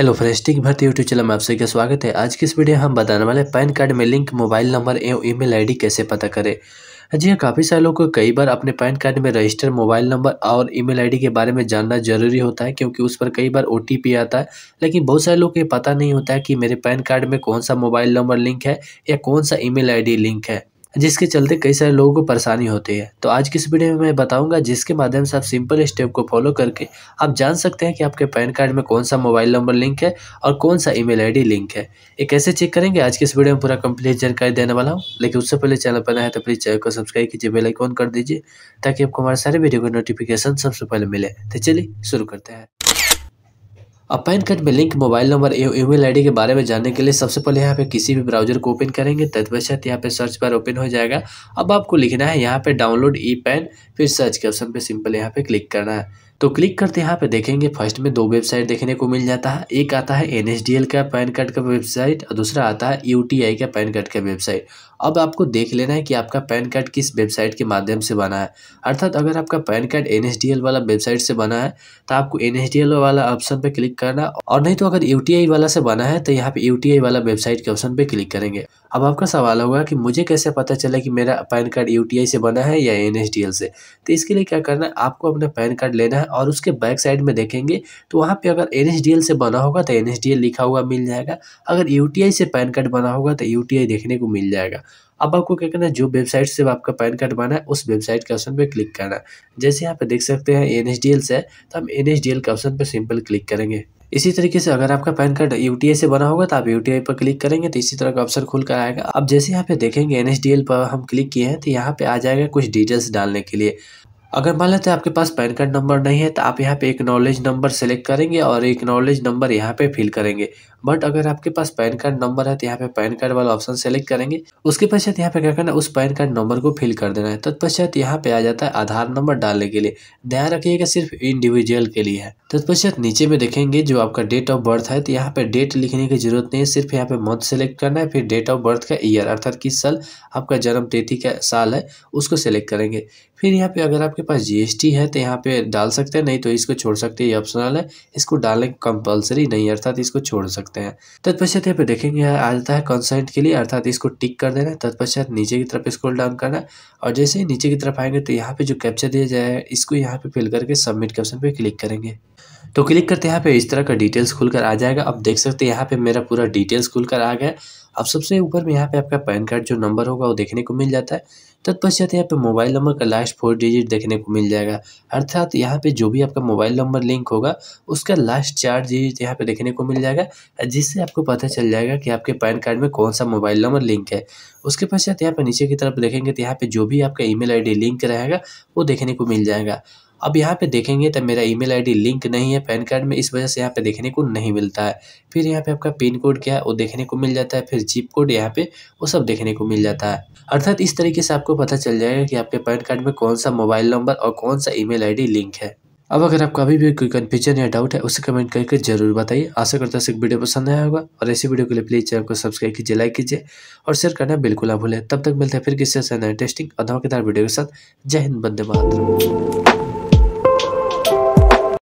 Hello friends, tech Bharti YouTube channel में आप सभी का स्वागत है। आज की इस वीडियो में हम बताने वाले पैन कार्ड में लिंक मोबाइल नंबर एवं ईमेल आईडी कैसे पता करें। जी हाँ, काफ़ी सारे लोगों को कई बार अपने पैन कार्ड में रजिस्टर्ड मोबाइल नंबर और ईमेल आईडी के बारे में जानना जरूरी होता है, क्योंकि उस पर कई बार OTP आता है। लेकिन बहुत सारे लोगों को ये पता नहीं होता है कि मेरे पैन कार्ड में कौन सा मोबाइल नंबर लिंक है या कौन सा ईमेल आईडी लिंक है, जिसके चलते कई सारे लोगों को परेशानी होती है। तो आज की इस वीडियो में मैं बताऊंगा, जिसके माध्यम से आप सिंपल स्टेप को फॉलो करके आप जान सकते हैं कि आपके पैन कार्ड में कौन सा मोबाइल नंबर लिंक है और कौन सा ईमेल आईडी लिंक है। ये कैसे चेक करेंगे, आज की इस वीडियो में पूरा कंप्लीट जानकारी देने वाला हूँ। लेकिन उससे पहले चैनल पर नया है तो प्लीज़ चैनल को सब्सक्राइब कीजिए, बेल आइकन कर दीजिए, ताकि आपको हमारे सारे वीडियो का नोटिफिकेशन सबसे पहले मिले। तो चलिए शुरू करते हैं। अब पैन कार्ड में लिंक मोबाइल नंबर एवं ईमेल आईडी के बारे में जानने के लिए सबसे पहले यहाँ पे किसी भी ब्राउजर को ओपन करेंगे। तत्पश्चात यहाँ पे सर्च बार ओपन हो जाएगा। अब आपको लिखना है यहाँ पे डाउनलोड ई पैन, फिर सर्च के ऑप्शन पे सिंपल यहाँ पे क्लिक करना है। तो क्लिक करते यहाँ पे देखेंगे फर्स्ट में दो वेबसाइट देखने को मिल जाता है। एक आता है NSDL का पैन कार्ड का वेबसाइट और दूसरा आता है UTI का पैन कार्ड का वेबसाइट। अब आपको देख लेना है कि आपका पैन कार्ड किस वेबसाइट के माध्यम से बना है। अर्थात अगर आपका पैन कार्ड NSDL वाला वेबसाइट से बना है तो आपको NSDL वाला ऑप्शन पर क्लिक करना, और नहीं तो अगर UTI वाला से बना है तो यहाँ पे UTI वाला वेबसाइट के ऑप्शन पर क्लिक करेंगे। अब आपका सवाल होगा कि मुझे कैसे पता चला कि मेरा पैन कार्ड UTI से बना है या NSDL से। तो इसके लिए क्या करना है, आपको अपना पैन कार्ड लेना है और उसके बैक साइड में देखेंगे तो वहाँ पे अगर NSDL से बना होगा तो NSDL लिखा हुआ मिल जाएगा। अगर UTI से पैन कार्ड बना होगा तो UTI देखने को मिल जाएगा। अब आपको क्या करना है, जो वेबसाइट से आपका पैन कार्ड बना है उस वेबसाइट के ऑप्शन पे क्लिक करना है। जैसे यहाँ पे देख सकते हैं NSDL से है तो हम NSDL के ऑप्शन पे सिंपल क्लिक करेंगे। इसी तरीके से अगर आपका पैन कार्ड UTI से बना होगा तो आप UTI पर क्लिक करेंगे तो इसी तरह का ऑप्शन खुल कर आएगा। अब जैसे यहाँ पे देखेंगे NSDL पर हम क्लिक किए हैं तो यहाँ पे आ जाएगा कुछ डिटेल्स डालने के लिए। अगर मान लेते हैं आपके पास पैन कार्ड नंबर नहीं है तो आप यहाँ पे एक्नॉलेज नंबर सेलेक्ट करेंगे और एक्नॉलेज नंबर यहाँ पे फिल करेंगे। बट अगर आपके पास पैन कार्ड नंबर है तो यहाँ पे पैन कार्ड वाला ऑप्शन सेलेक्ट करेंगे। उसके पश्चात यहाँ पे क्या करना है, उस पैन कार्ड नंबर को फिल कर देना है। तत्पश्चात यहाँ पे आ जाता है आधार नंबर डालने के लिए। ध्यान रखिएगा, सिर्फ इंडिविजुअल के लिए है। तत्पश्चात नीचे में देखेंगे जो आपका डेट ऑफ बर्थ है तो यहाँ पे डेट लिखने की जरूरत नहीं है, सिर्फ यहाँ पे मंथ सेलेक्ट करना है। फिर डेट ऑफ बर्थ का ईयर, अर्थात किस साल आपका जन्म तिथि का साल है उसको सेलेक्ट करेंगे। फिर यहाँ पे अगर आपके पास GST है तो यहाँ पे डाल सकते हैं, नहीं तो इसको छोड़ सकते हैं। ये ऑप्शनल है, इसको डालने कंपलसरी नहीं है, अर्थात इसको छोड़ सकते हैं। तत्पश्चात यहाँ पे देखेंगे आ जाता है कंसेंट के लिए, अर्थात इसको टिक कर देना है। तत्पश्चात नीचे की तरफ स्क्रॉल डाउन करना है और जैसे ही नीचे की तरफ आएंगे तो यहाँ पे जो कैप्चा दिया जाए इसको यहाँ पे फिल करके सबमिट के ऑप्शन पे क्लिक करेंगे। तो क्लिक करते यहाँ पे इस तरह का डिटेल्स खुलकर आ जाएगा। अब देख सकते हैं यहाँ पे मेरा पूरा डिटेल्स खुलकर आ गया। अब सबसे ऊपर में यहाँ पे आपका पैन कार्ड जो नंबर होगा वो देखने को मिल जाता है। तत्पश्चात यहाँ पे मोबाइल नंबर का लास्ट 4 डिजिट देखने को मिल जाएगा, अर्थात यहाँ पे जो भी आपका मोबाइल नंबर लिंक होगा उसका लास्ट 4 डिजिट यहाँ पे देखने को मिल जाएगा, जिससे आपको पता चल जाएगा कि आपके पैन कार्ड में कौन सा मोबाइल नंबर लिंक है। उसके पश्चात यहाँ पे नीचे की तरफ देखेंगे तो यहाँ पे जो भी आपका ईमेल आईडी लिंक रहेगा वो देखने को मिल जाएगा। अब यहाँ पे देखेंगे तो मेरा ईमेल आईडी लिंक नहीं है पैन कार्ड में, इस वजह से यहाँ पे देखने को नहीं मिलता है। फिर यहाँ पे आपका पिन कोड क्या है वो देखने को मिल जाता है, फिर जिप कोड यहाँ पे वो सब देखने को मिल जाता है। अर्थात इस तरीके से आपको पता चल जाएगा कि आपके पैन कार्ड में कौन सा मोबाइल नंबर और कौन सा ईमेल आईडी लिंक है। अब अगर आपका अभी भी कोई कन्फ्यूजन या डाउट है उसे कमेंट करके जरूर बताइए। आशा करता हूं वीडियो पसंद आया होगा, और ऐसी वीडियो के लिए प्लीज चैनल को सब्सक्राइब कीजिए, लाइक कीजिए और शेयर करना बिल्कुल ना भूलें। तब तक मिलते हैं फिर किसी से नए इंटरेस्टिंग और धमाकेदार वीडियो के साथ। जय हिंद, वंदे मातरम।